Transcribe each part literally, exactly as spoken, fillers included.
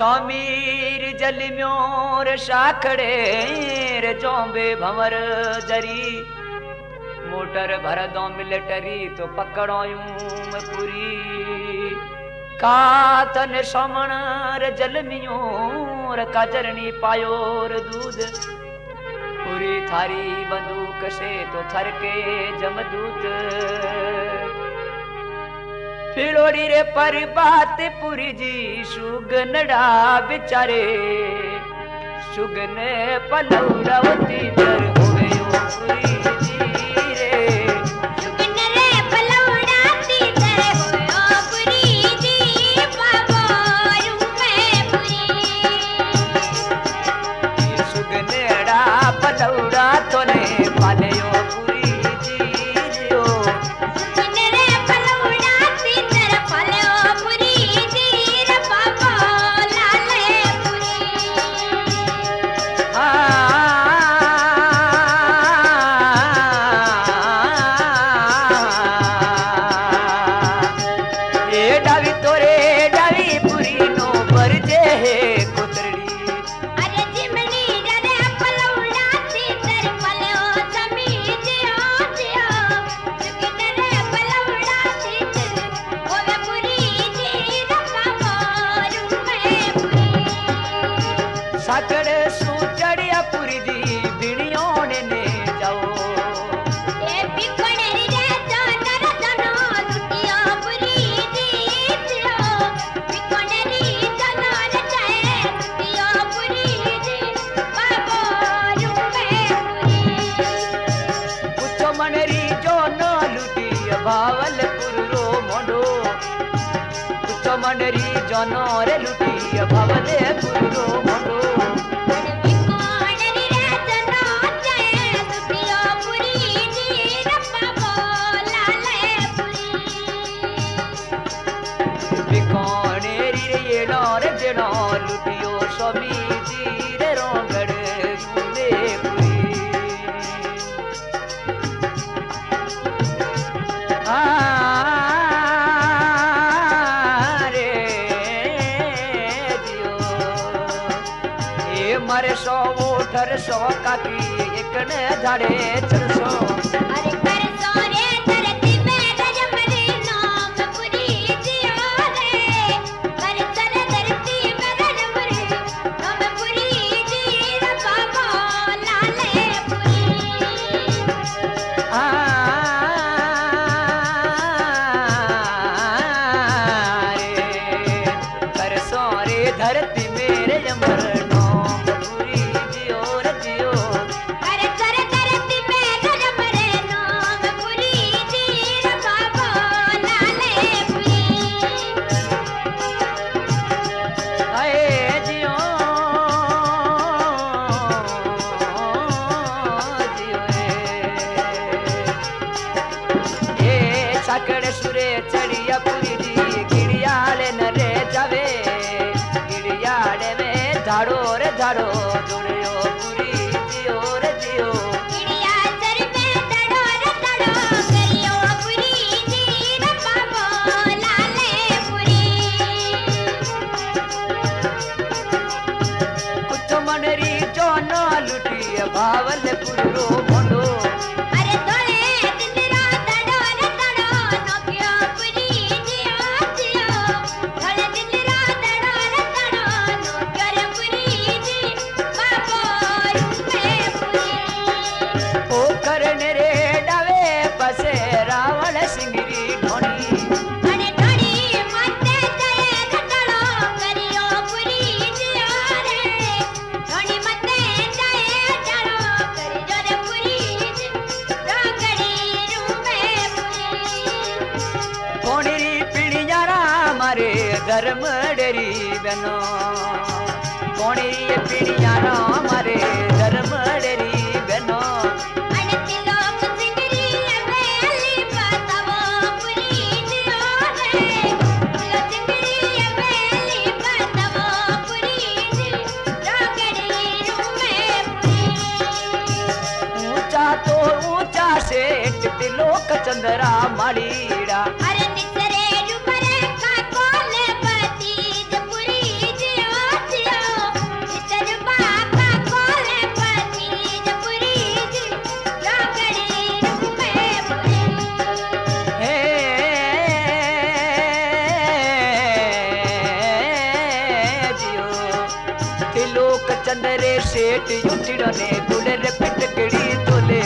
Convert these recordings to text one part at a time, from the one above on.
समीर जल म्योर साखड़े चौबे भंवर जरी मोटर भर दो मिलिटरी तो पकड़ो यूं पूरी कातन समणर जल म्योर काजरनी पायोर दूध पूरी थारी बंदूक से तो थर के जमदूत फिरोड़ी रे पर बात पूरी जी सुगनड़ा बेचारे सुगन पलौरावती पर हुए पूरी जी रे सुगन रे पलौरावती पर हुए पूरी जी बाबू में पूरी सुगनड़ा पलौरा तो ने पाले रे लुटी भवले गुरु मनो सौ काकी एक ने झाड़े चरसो चंद्रा मालीड़ा अरे तिसरे जुबरे का कोले पति जपुरी जिया लोक चंद्रे सेठ युचिड़ने गुड़र पिटकड़ी तोले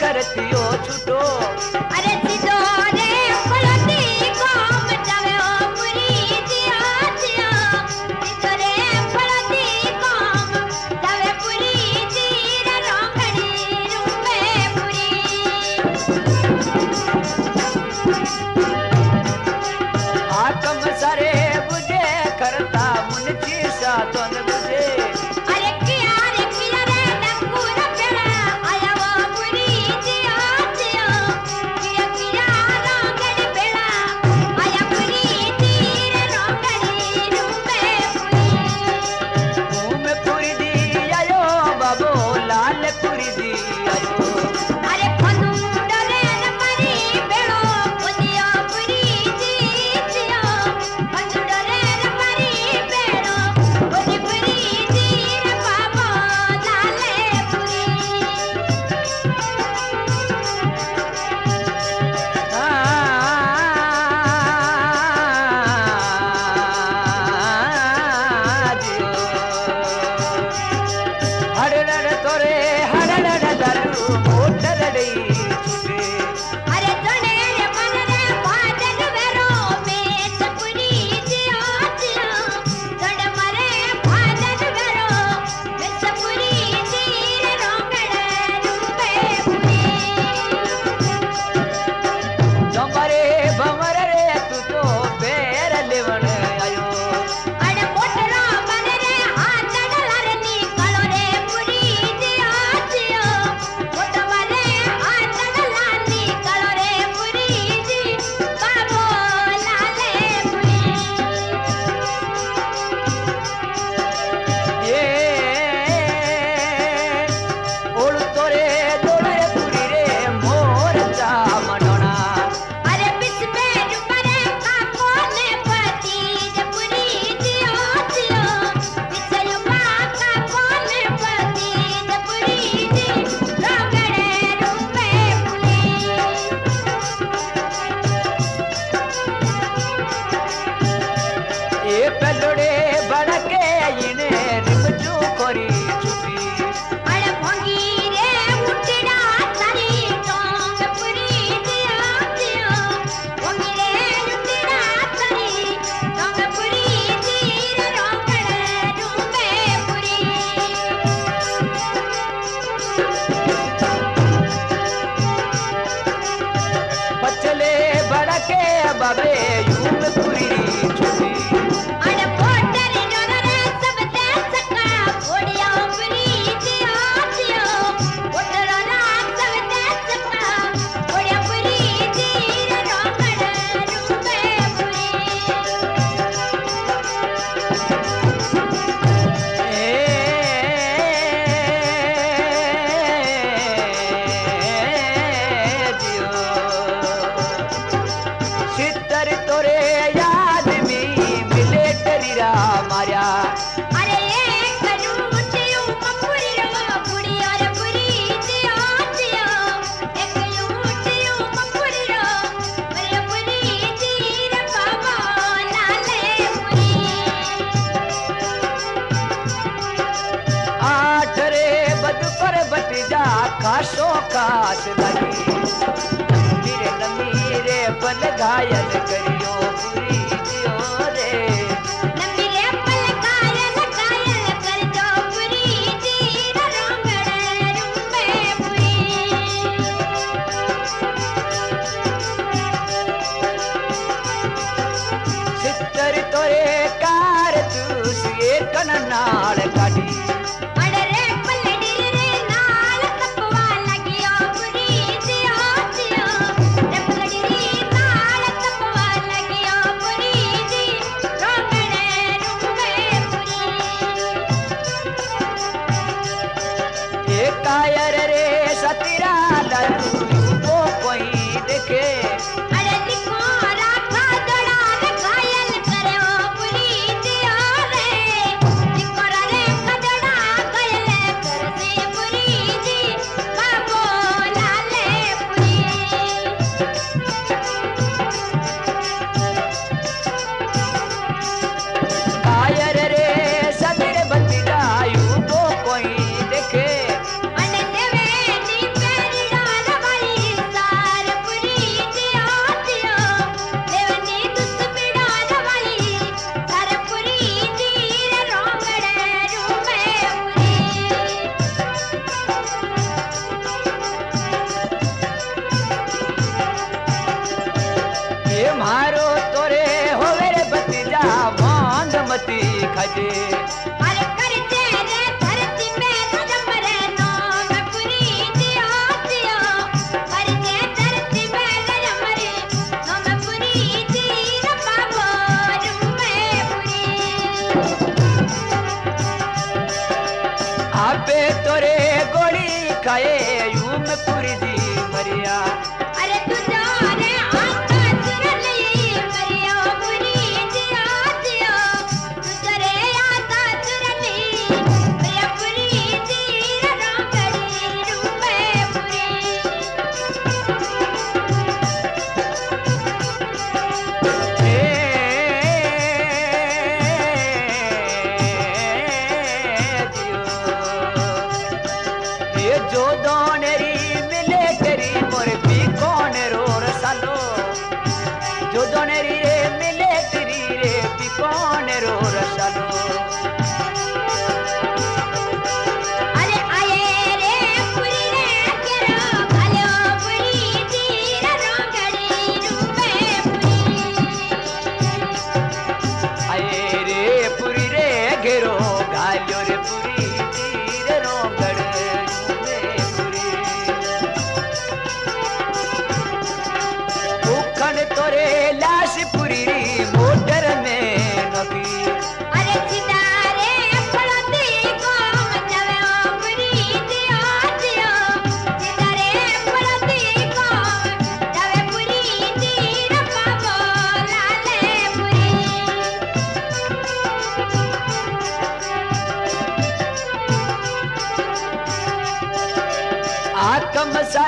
करती हो छुटो अरे सीधो रे। जो दोनरी मिले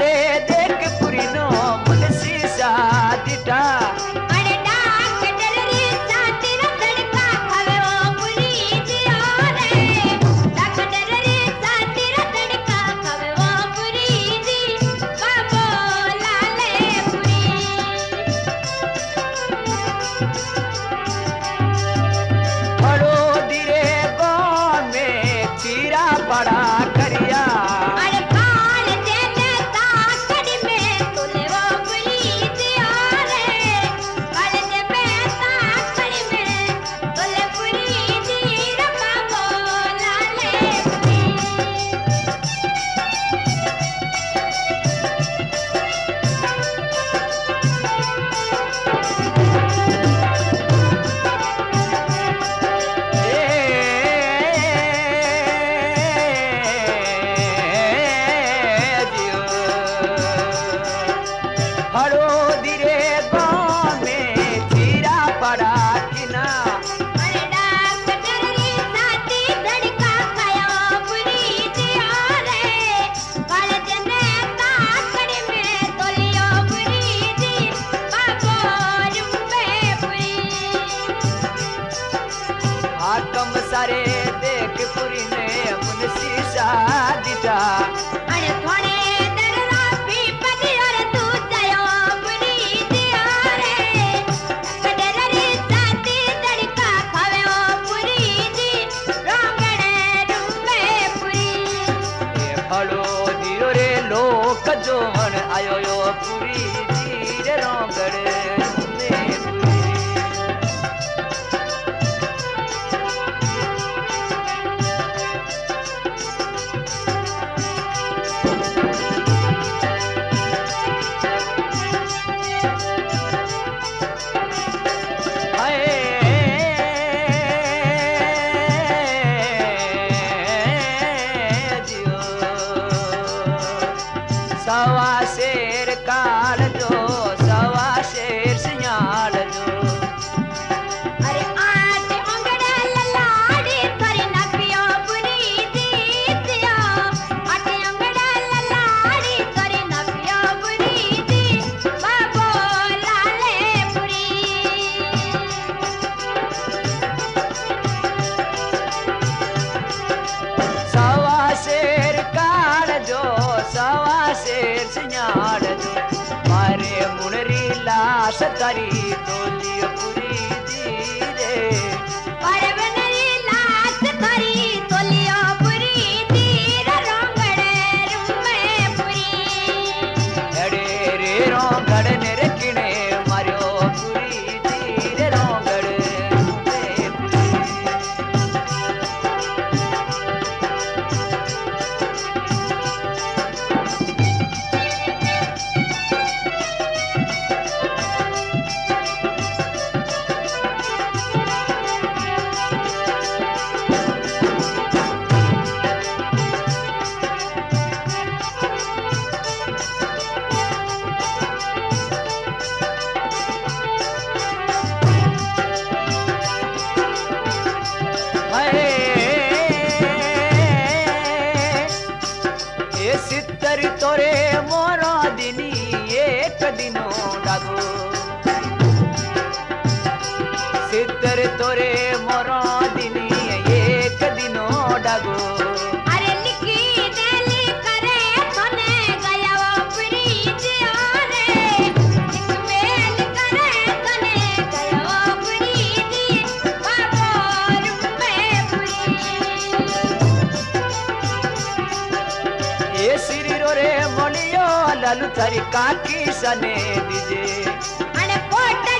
मारे देख पुरिनो मुलसी सा दिटा करी तोली पूरी धीरे पर बनरी लात करी तोली पूरी धीरे रोंगड़े रुमे पूरी अरे रे रोंगड़ नेरे किने मारियो पूरी धीरे रोंगड़े रुमे पूरी ललु थरी काकी सने दीजे अने पोटल